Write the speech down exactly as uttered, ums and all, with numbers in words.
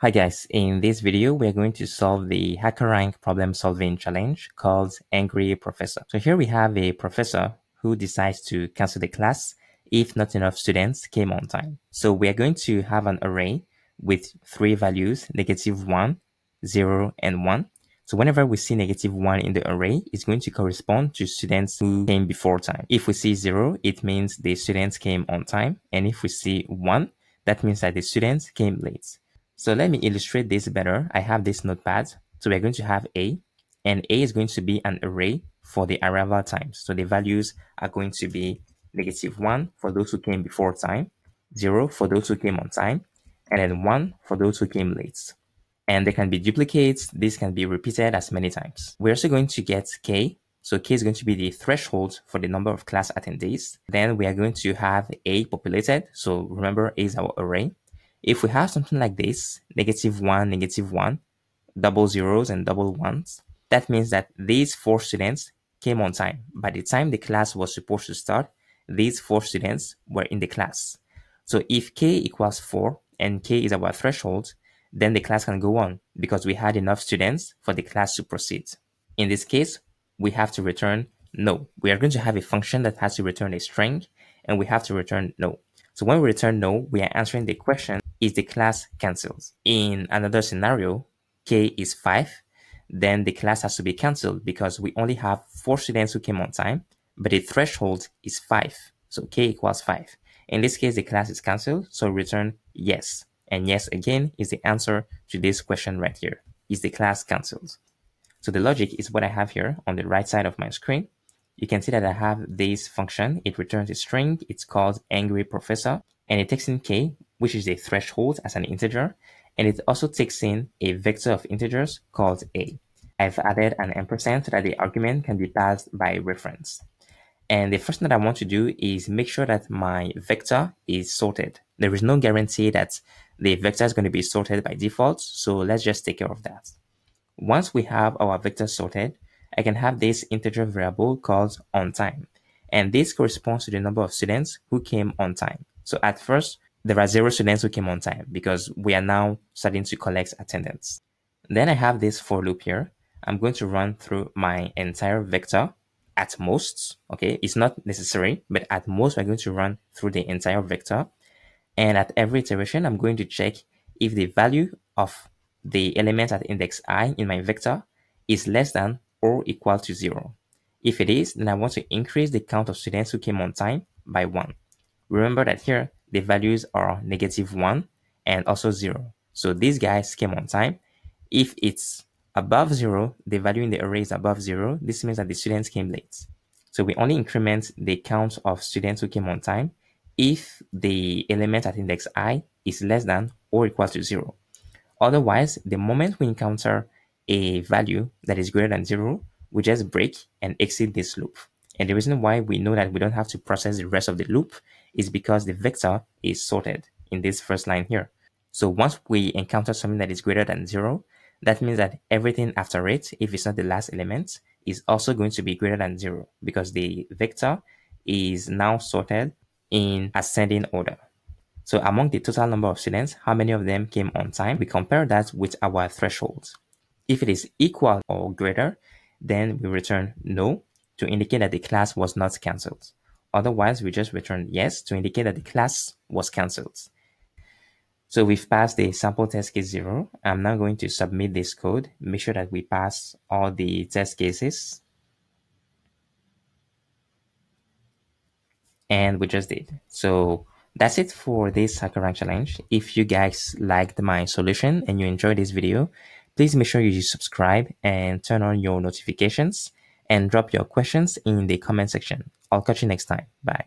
Hi guys, in this video we are going to solve the HackerRank problem solving challenge called Angry Professor. So here we have a professor who decides to cancel the class if not enough students came on time. So we are going to have an array with three values, negative one, zero, and one. So whenever we see negative one in the array, it's going to correspond to students who came before time. If we see zero, it means the students came on time. And if we see one, that means that the students came late. So let me illustrate this better. I have this notepad. So we're going to have A, and A is going to be an array for the arrival times. So the values are going to be negative one for those who came before time, zero for those who came on time, and then one for those who came late. And they can be duplicates. This can be repeated as many times. We're also going to get K. So K is going to be the threshold for the number of class attendees. Then we are going to have A populated. So remember, A is our array. If we have something like this, negative one, negative one, double zeros and double ones, that means that these four students came on time. By the time the class was supposed to start, these four students were in the class. So if K equals four and K is our threshold, then the class can go on because we had enough students for the class to proceed. In this case, we have to return no. We are going to have a function that has to return a string, and we have to return no. So when we return no, we are answering the question, is the class cancelled? In another scenario, K is five, then the class has to be cancelled because we only have four students who came on time, but the threshold is five. So K equals five. In this case, the class is cancelled, so return yes. And yes again is the answer to this question right here. Is the class cancelled? So the logic is what I have here on the right side of my screen. You can see that I have this function. It returns a string. It's called Angry Professor, and it takes in K, which is a threshold, as an integer, and it also takes in a vector of integers called A. I've added an ampersand so that the argument can be passed by reference. And the first thing that I want to do is make sure that my vector is sorted. There is no guarantee that the vector is going to be sorted by default, so let's just take care of that. Once we have our vector sorted, I can have this integer variable called onTime, and this corresponds to the number of students who came on time. So at first, there are zero students who came on time because we are now starting to collect attendance. Then I have this for loop here. I'm going to run through my entire vector at most. Okay, it's not necessary, but at most, we're going to run through the entire vector. And at every iteration, I'm going to check if the value of the element at index I in my vector is less than or equal to zero. If it is, then I want to increase the count of students who came on time by one. Remember that here, the values are negative one and also zero. So these guys came on time. If it's above zero, the value in the array is above zero. This means that the students came late. So we only increment the count of students who came on time if the element at index I is less than or equal to zero. Otherwise, the moment we encounter a value that is greater than zero, we just break and exit this loop. And the reason why we know that we don't have to process the rest of the loop is because the vector is sorted in this first line here. So once we encounter something that is greater than zero, that means that everything after it, if it's not the last element, is also going to be greater than zero because the vector is now sorted in ascending order. So among the total number of students, how many of them came on time? We compare that with our threshold. If it is equal or greater, then we return no to indicate that the class was not cancelled. Otherwise, we just return yes to indicate that the class was cancelled. So we've passed the sample test case zero. I'm now going to submit this code, make sure that we pass all the test cases. And we just did. So that's it for this HackerRank challenge. If you guys liked my solution and you enjoyed this video, please make sure you subscribe and turn on your notifications, and drop your questions in the comment section. I'll catch you next time. Bye.